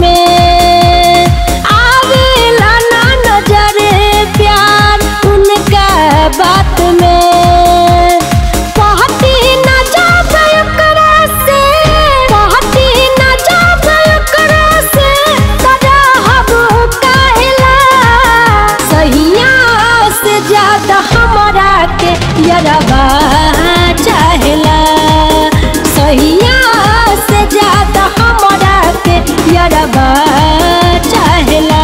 में आवेला ना नजर प्यार उनका बात में पहती न जावे ओकरा से पहती न जावे ओकरा से तोरा हम कहला सहिया से ज्यादा हमरा के यारवा चाहेला सहिया से ज्यादा हमरा के यारवा चाहेला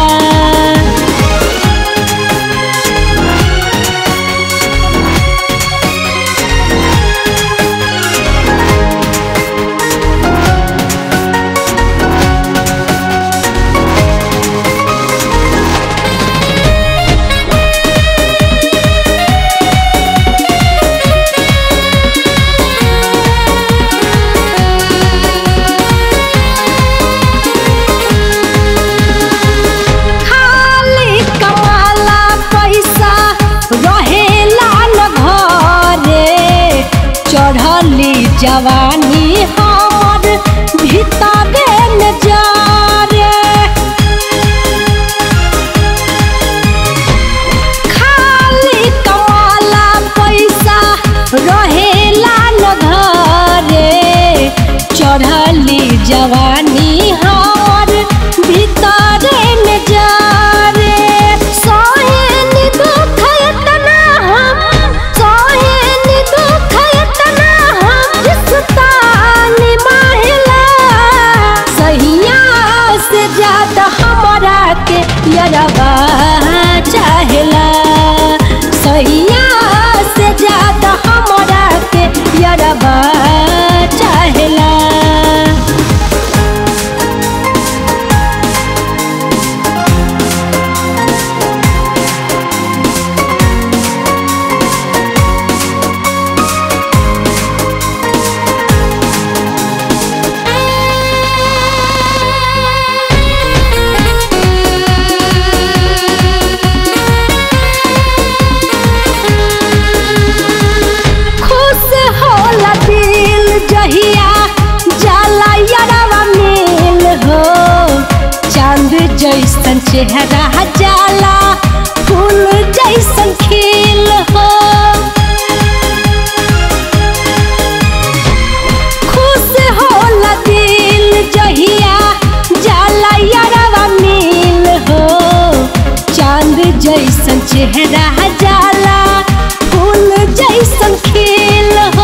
जवानी हमर भीतरे में जा रे खाली कमाला पैसा रहेला न घरे चढ़ली जवानी हमर भीतरे में जा रे सहन दुख इतना हम सहन दुख इतना सहिया से ज्यादा हमरा के यारवा चाहेला सहिया से ज्यादा हमरा के यारवा चाहेला जैसन चेहरा जाला फूल जैसन खिल हो खुश होला दिल जहिया जाला यारवा मिल हो चांद जैसन चेहरा जाला फूल जैसन खिल हो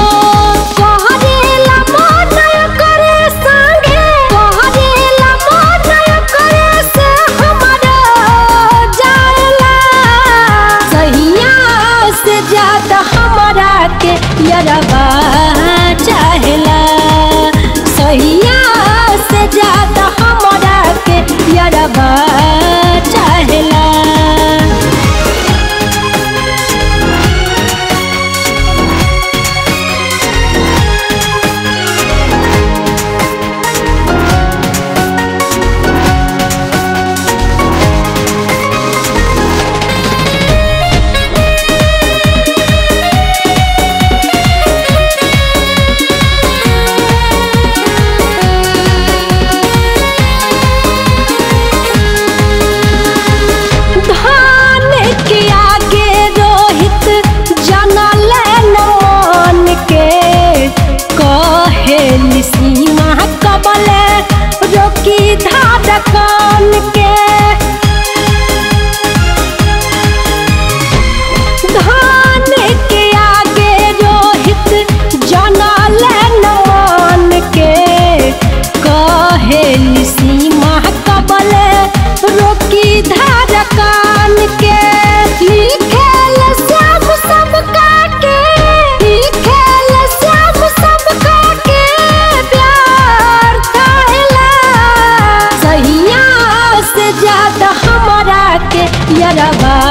यारवा चाहेला सहिया से ज्यादा हमरा के यारवा चाहेला यारवा